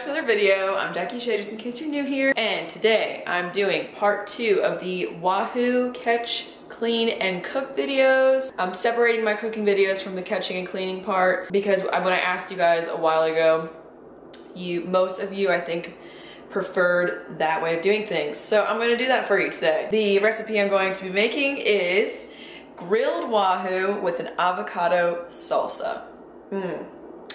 back to another video. I'm Jackie Shea, just in case you're new here. And today I'm doing part 2 of the Wahoo catch, clean, and cook videos. I'm separating my cooking videos from the catching and cleaning part because when I asked you guys a while ago, most of you I think preferred that way of doing things. So I'm gonna do that for you today. The recipe I'm going to be making is grilled Wahoo with an avocado salsa.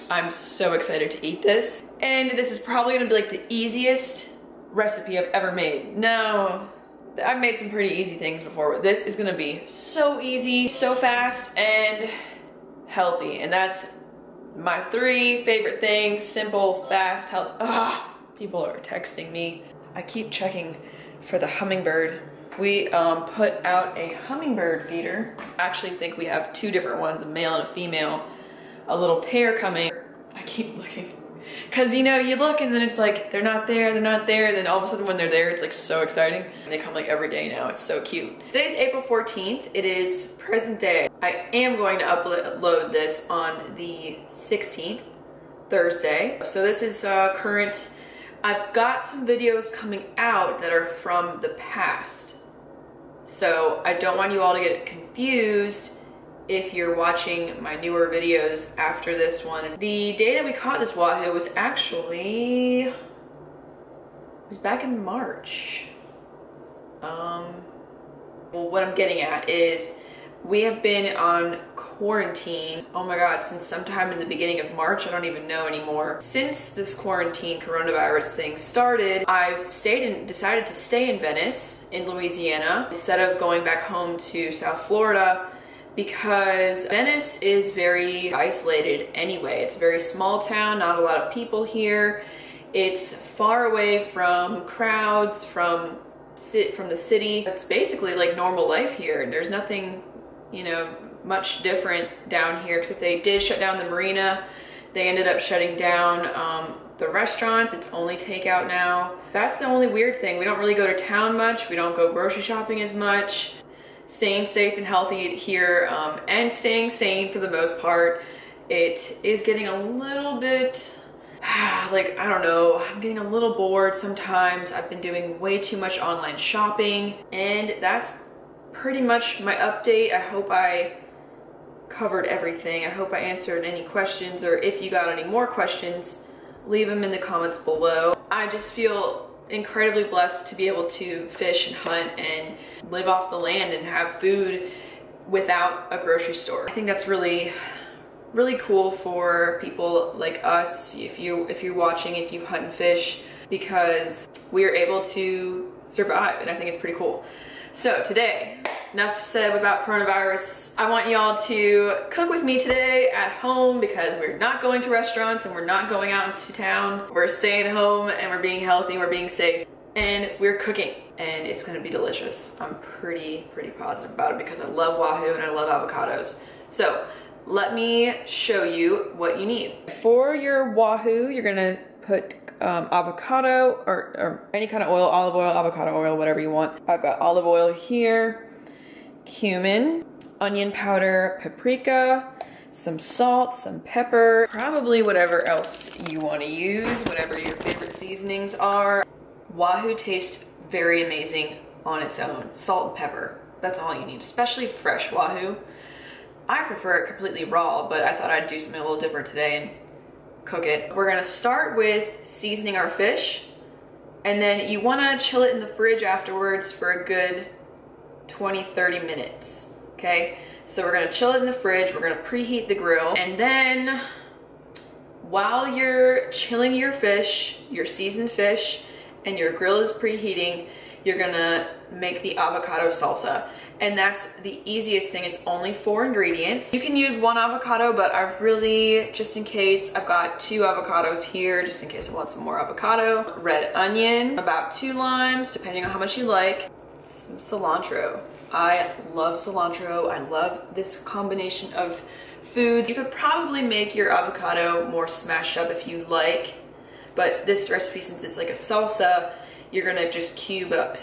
I'm so excited to eat this. And this is probably gonna be like the easiest recipe I've ever made. Now, I've made some pretty easy things before, but this is gonna be so easy, so fast, and healthy. And that's my 3 favorite things: simple, fast, healthy. Ah, people are texting me. I keep checking for the hummingbird. We put out a hummingbird feeder. I actually think we have 2 different ones, a male and a female. A little pair coming. I keep looking. Cause you know, you look and then it's like, they're not there. And then all of a sudden when they're there, it's like so exciting. And they come like every day now, it's so cute. Today's April 14th, it is present day. I am going to upload this on the 16th, Thursday. So this is current. I've got some videos coming out that are from the past. So I don't want you all to get confused if you're watching my newer videos after this one. The day that we caught this Wahoo was actually, it was back in March. Well, what I'm getting at is we have been on quarantine, oh my God, since sometime in the beginning of March, I don't even know anymore. Since this quarantine coronavirus thing started, I've decided to stay in Venice, in Louisiana, instead of going back home to South Florida, because Venice is very isolated anyway. It's a very small town, not a lot of people here. It's far away from crowds, from the city. It's basically like normal life here. There's nothing, you know, much different down here, except they did shut down the marina. They ended up shutting down the restaurants. It's only takeout now. That's the only weird thing. We don't really go to town much. We don't go grocery shopping as much. Staying safe and healthy here and staying sane for the most part. It is getting a little bit, like, I don't know, I'm getting a little bored sometimes. I've been doing way too much online shopping, and that's pretty much my update. I hope I covered everything. I hope I answered any questions, or if you got any more questions, leave them in the comments below. I just feel incredibly blessed to be able to fish and hunt and live off the land and have food without a grocery store. I think that's really, really cool for people like us, if you're watching, if you hunt and fish, because we are able to survive, and I think it's pretty cool. So today, enough said about coronavirus. I want y'all to cook with me today at home, because we're not going to restaurants and we're not going out into town. We're staying home and we're being healthy and we're being safe. And we're cooking, and it's gonna be delicious. I'm pretty positive about it because I love Wahoo and I love avocados. So let me show you what you need. For your Wahoo, you're gonna put avocado or any kind of oil, olive oil, avocado oil, whatever you want. I've got olive oil here, cumin, onion powder, paprika, some salt, some pepper, probably whatever else you wanna use, whatever your favorite seasonings are. Wahoo tastes very amazing on its own. Salt and pepper, that's all you need, especially fresh Wahoo. I prefer it completely raw, but I thought I'd do something a little different today and cook it. We're gonna start with seasoning our fish, and then you wanna chill it in the fridge afterwards for a good 20-30 minutes, okay? So we're gonna chill it in the fridge, we're gonna preheat the grill, and then while you're chilling your fish, your seasoned fish, and your grill is preheating, you're gonna make the avocado salsa. And that's the easiest thing, it's only 4 ingredients. You can use 1 avocado, but I really, just in case, I've got 2 avocados here, just in case I want some more avocado. Red onion, about 2 limes, depending on how much you like. Some cilantro. I love cilantro, I love this combination of foods. You could probably make your avocado more smashed up if you like, but this recipe, since it's like a salsa, you're gonna just cube up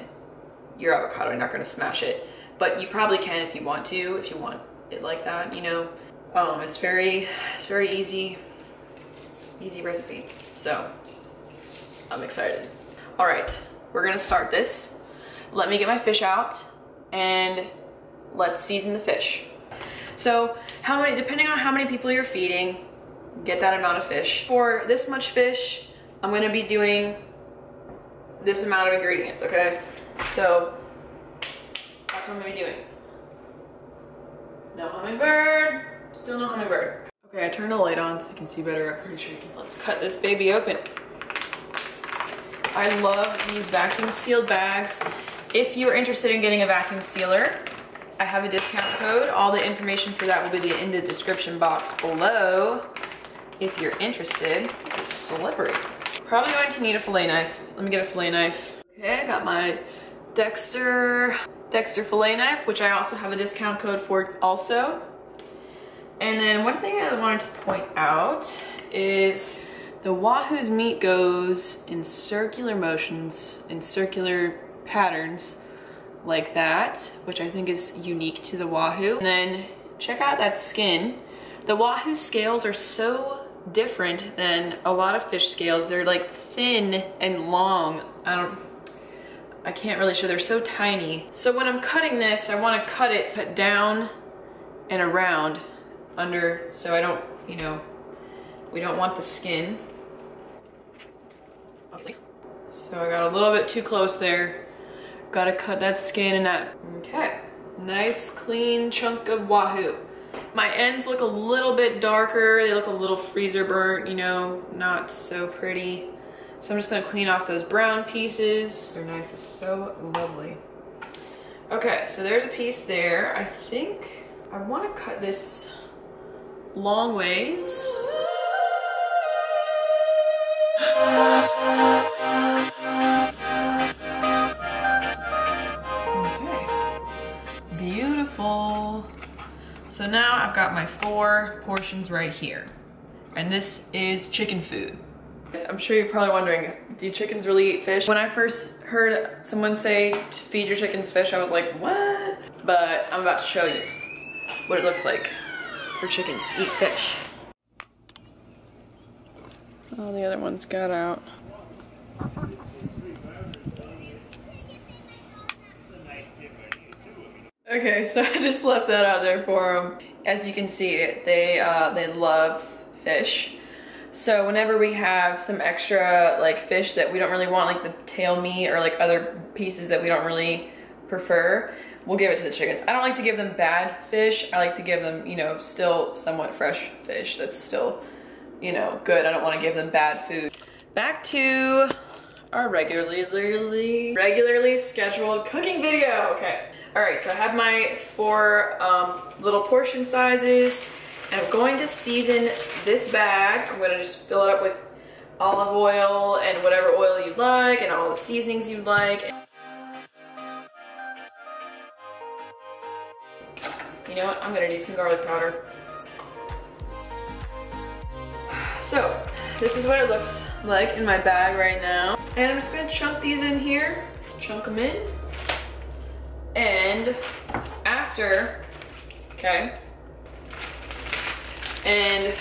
your avocado. You're not gonna smash it, but you probably can if you want to, if you want it like that, you know. It's very easy recipe. So I'm excited. All right, we're gonna start this. Let me get my fish out and let's season the fish. So how many, depending on how many people you're feeding, get that amount of fish. For this much fish, I'm gonna be doing this amount of ingredients, okay? So that's what I'm gonna be doing. No hummingbird, still no hummingbird. Okay, I turned the light on so you can see better. I'm pretty sure you can see. Let's cut this baby open. I love these vacuum sealed bags. If you're interested in getting a vacuum sealer, I have a discount code. All the information for that will be in the description box below if you're interested. This is slippery. Probably going to need a fillet knife. Let me get a fillet knife. Okay, I got my Dexter fillet knife, which I also have a discount code for also. And then one thing I wanted to point out is the Wahoo's meat goes in circular motions, in circular patterns like that, which I think is unique to the Wahoo. And then check out that skin. The Wahoo scales are so different than a lot of fish scales. They're like thin and long. I can't really show, they're so tiny. So when I'm cutting this, I wanna cut down and around under, so I don't, you know, we don't want the skin. So I got a little bit too close there. Gotta cut that skin and that. Okay, nice clean chunk of Wahoo. My ends look a little bit darker. They look a little freezer burnt, you know, not so pretty. So I'm just gonna clean off those brown pieces. Your knife is so lovely. Okay, so there's a piece there. I think I wanna cut this long ways. So now I've got my 4 portions right here. And this is chicken food. I'm sure you're probably wondering, do chickens really eat fish? When I first heard someone say to feed your chickens fish, I was like, what? But I'm about to show you what it looks like for chickens to eat fish. Oh, the other one's got out. Okay, so I just left that out there for them. As you can see, they love fish. So whenever we have some extra like fish that we don't really want, like the tail meat or like other pieces that we don't really prefer, we'll give it to the chickens. I don't like to give them bad fish. I like to give them, you know, still somewhat fresh fish that's still, you know, good. I don't want to give them bad food. Back to our regularly scheduled cooking video. Okay. All right, so I have my 4 little portion sizes, and I'm going to season this bag. I'm gonna just fill it up with olive oil and whatever oil you like and all the seasonings you like. You know what, I'm gonna do some garlic powder. So, this is what it looks like in my bag right now. And I'm just gonna chunk these in here, chunk them in. And after, okay, and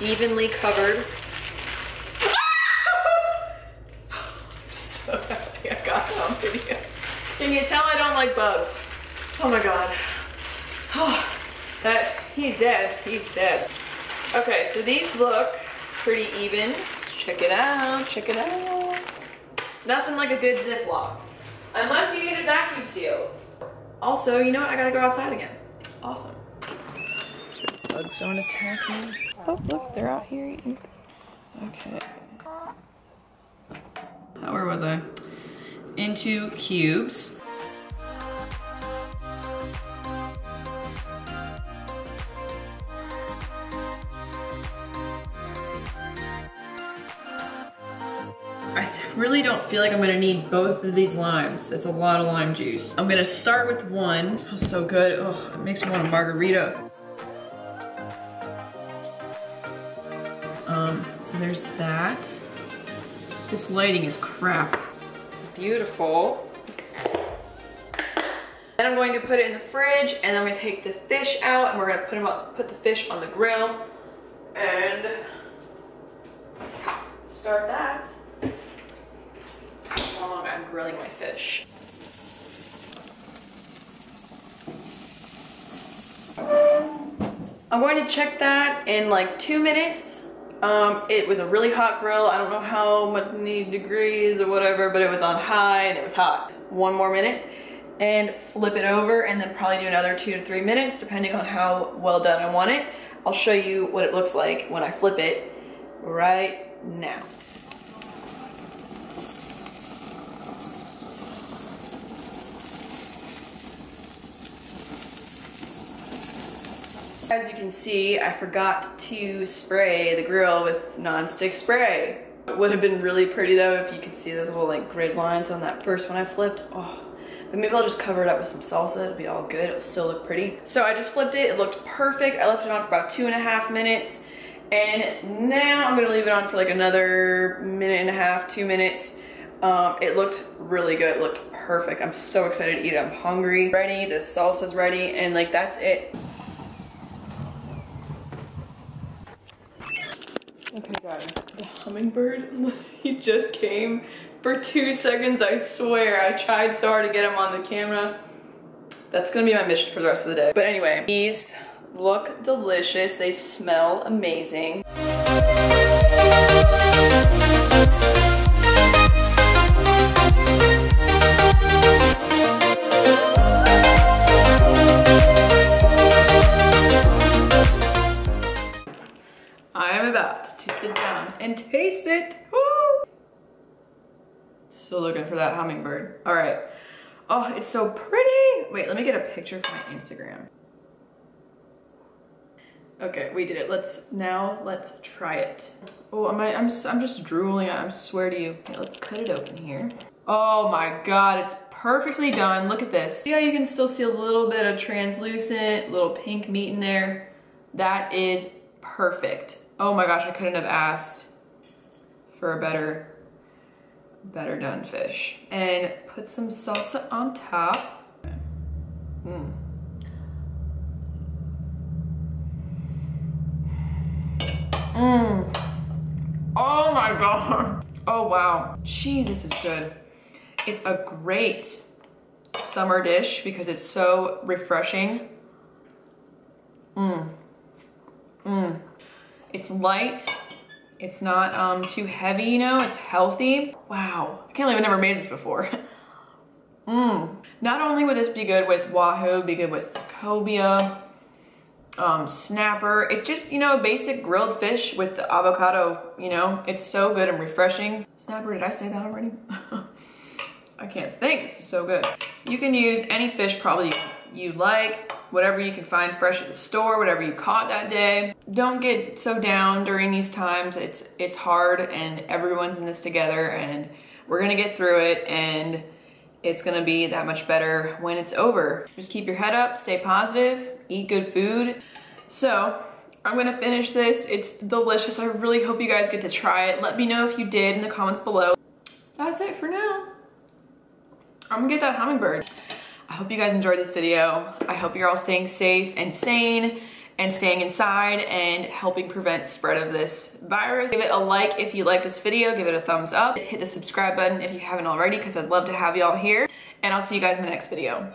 evenly covered. I'm so happy I got that on video. Can you tell I don't like bugs? Oh my God. Oh, that, he's dead, he's dead. Okay, so these look pretty even. Check it out, check it out. Nothing like a good Ziploc. Unless you need a vacuum seal. Also, you know what? I gotta go outside again. Awesome. Bugs don't attack me. Oh, look, they're out here eating. Okay. Where was I? Into cubes. Really don't feel like I'm gonna need both of these limes. That's a lot of lime juice. I'm gonna start with one. It smells so good. Oh, it makes me want a margarita. So there's that. This lighting is crap. Beautiful. Then I'm going to put it in the fridge, and then I'm gonna take the fish out, and we're gonna put the fish on the grill, and start that how long I'm grilling my fish. I'm going to check that in like 2 minutes. It was a really hot grill. I don't know how many degrees or whatever, but it was on high and it was hot. 1 more minute and flip it over, and then probably do another 2 to 3 minutes depending on how well done I want it. I'll show you what it looks like when I flip it right now. As you can see, I forgot to spray the grill with nonstick spray. It would have been really pretty though if you could see those little like grid lines on that first one I flipped. Oh, but maybe I'll just cover it up with some salsa. It'll be all good. It'll still look pretty. So I just flipped it. It looked perfect. I left it on for about 2.5 minutes, and now I'm gonna leave it on for like another 1.5 minutes, 2 minutes. It looked really good. It looked perfect. I'm so excited to eat it. I'm hungry. Ready. The salsa's ready, and like that's it. Okay guys, the hummingbird, he just came for 2 seconds, I swear. I tried so hard to get him on the camera. That's gonna be my mission for the rest of the day. But anyway, these look delicious. They smell amazing. To sit down and taste it. Woo! Still looking for that hummingbird. All right. Oh, it's so pretty. Wait, let me get a picture for my Instagram. Okay, we did it. Let's try it. Oh, I'm just drooling. I swear to you. Okay, let's cut it open here. Oh my God, it's perfectly done. Look at this. See how you can still see a little bit of translucent, little pink meat in there? That is perfect. Oh my gosh, I couldn't have asked for a better done fish. And put some salsa on top. Mm. Mm. Oh my God. Oh wow. Jesus is good. It's a great summer dish because it's so refreshing. Mmm. Mmm. It's light, it's not too heavy, you know, it's healthy. Wow, I can't believe I never made this before. Mmm. Not only would this be good with Wahoo, be good with Cobia, snapper, it's just, you know, a basic grilled fish with the avocado, you know, it's so good and refreshing. Snapper, did I say that already? I can't think, this is so good. You can use any fish probably you like, whatever you can find fresh at the store, whatever you caught that day. Don't get so down during these times. It's hard and everyone's in this together and we're gonna get through it and it's gonna be that much better when it's over. Just keep your head up, stay positive, eat good food. So I'm gonna finish this. It's delicious. I really hope you guys get to try it. Let me know if you did in the comments below. That's it for now. I'm gonna get that hummingbird. I hope you guys enjoyed this video. I hope you're all staying safe and sane and staying inside and helping prevent the spread of this virus. Give it a like if you liked this video, give it a thumbs up, hit the subscribe button if you haven't already because I'd love to have y'all here, and I'll see you guys in my next video.